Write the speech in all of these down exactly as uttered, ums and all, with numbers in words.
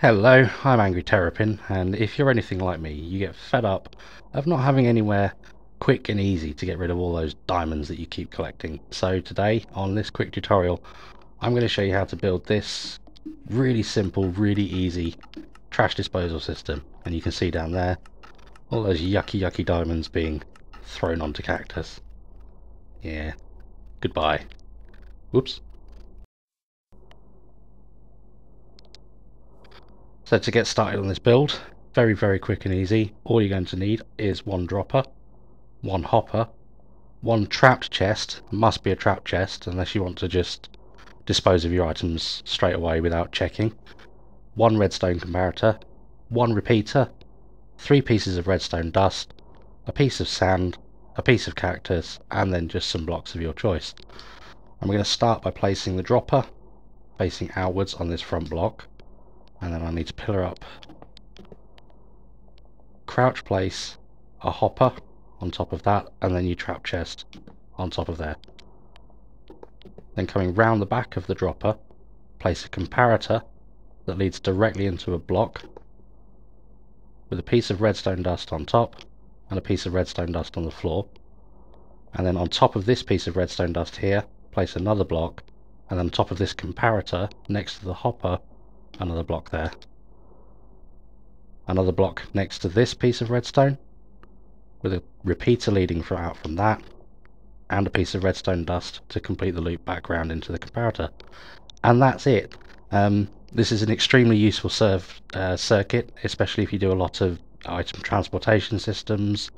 Hello, I'm Angry Terrapin, and if you're anything like me, you get fed up of not having anywhere quick and easy to get rid of all those diamonds that you keep collecting. So today, on this quick tutorial, I'm going to show you how to build this really simple, really easy trash disposal system. And you can see down there, all those yucky, yucky diamonds being thrown onto cactus. Yeah, goodbye. Whoops. So to get started on this build, very very quick and easy, all you're going to need is one dropper, one hopper, one trapped chest, must be a trapped chest unless you want to just dispose of your items straight away without checking, one redstone comparator, one repeater, three pieces of redstone dust, a piece of sand, a piece of cactus, and then just some blocks of your choice. And we're going to start by placing the dropper facing outwards on this front block. And then I need to pillar up, crouch place a hopper on top of that, and then your trap chest on top of there. Then coming round the back of the dropper, place a comparator that leads directly into a block with a piece of redstone dust on top and a piece of redstone dust on the floor. And then on top of this piece of redstone dust here, place another block, and then on top of this comparator next to the hopper, another block there, another block next to this piece of redstone with a repeater leading from out from that, and a piece of redstone dust to complete the loop back round into the comparator. And that's it. Um, this is an extremely useful serve, uh, circuit, especially if you do a lot of item transportation systems.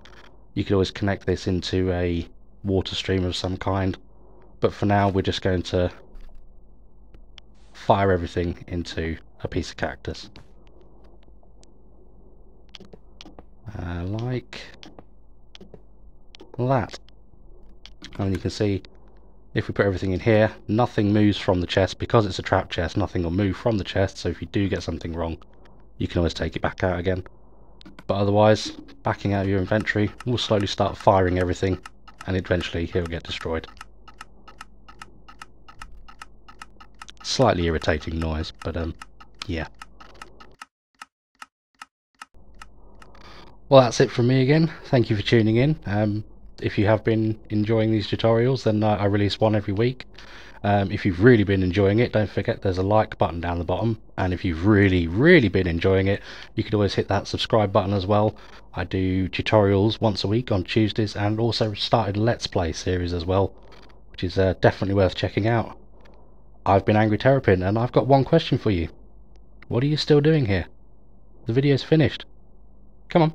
You could always connect this into a water stream of some kind, but for now we're just going to fire everything into a piece of cactus. Uh, like that. And you can see if we put everything in here, nothing moves from the chest. Because it's a trap chest, nothing will move from the chest, so if you do get something wrong, you can always take it back out again. But otherwise, backing out of your inventory, we'll slowly start firing everything, and eventually it will get destroyed. Slightly irritating noise, but um, yeah. Well, that's it from me again. Thank you for tuning in. Um, if you have been enjoying these tutorials, then I, I release one every week. Um, if you've really been enjoying it, don't forget there's a like button down the bottom. And if you've really, really been enjoying it, you could always hit that subscribe button as well. I do tutorials once a week on Tuesdays, and also started a Let's Play series as well, which is uh, definitely worth checking out. I've been Angry Terrapin, and I've got one question for you. What are you still doing here? The video's finished. Come on,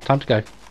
time to go.